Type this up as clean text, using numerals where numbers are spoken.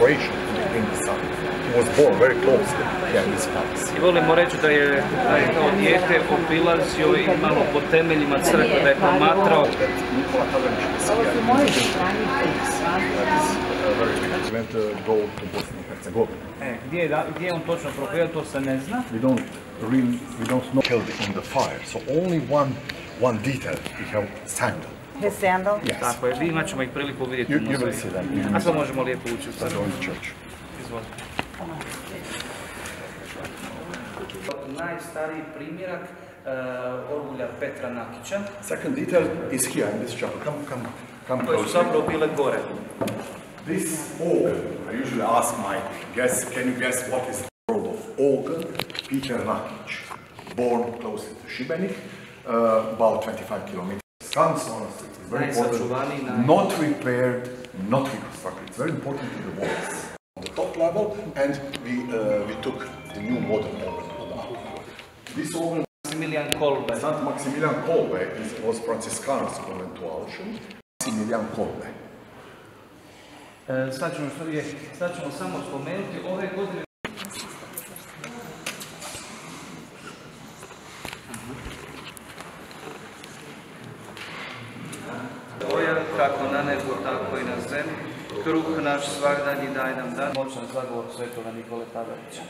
Croatia in the sun. He was born very close to his parents. I volimo reći da je kao dijete obilazio I malo po temeljima crkve, da je promatrao. Nikola Tavarić is here. Went to Bosnia and Herzegovina. Gdje je on točno propio, to se ne zna. We don't know killed in the fire, so only one detail we have sandal. His sandal? Yes. Tako je, imat ćemo ih priliku vidjeti u muzeju. A sad možemo lijepo ući u crkvu. Izvolite. Najstariji primjerak orgulja Petra Nakića. Second detail is here in this chapel. Come closer. To su zapravo bile gore. This organ, I usually ask my guests, can you guess what is the world of organ? Petra Nakić, born close to Šibenik, about 25 kilometers. Sons, honestly, it's very important, not repaired, not reconstructed. It's very important to the walls on the top level, and we took the new modern organ on the upper level. This organ, Sant Maximilian Kolbe, was Franciscanus convent to Alšin. Maximilian Kolbe. Sad ćemo samo spomenuti ove godine. Kako na nebo, tako I na zemlji. Kruh naš svagdanji daj nam dan. Moćan zagovor Svetoga Nikole Tavarića.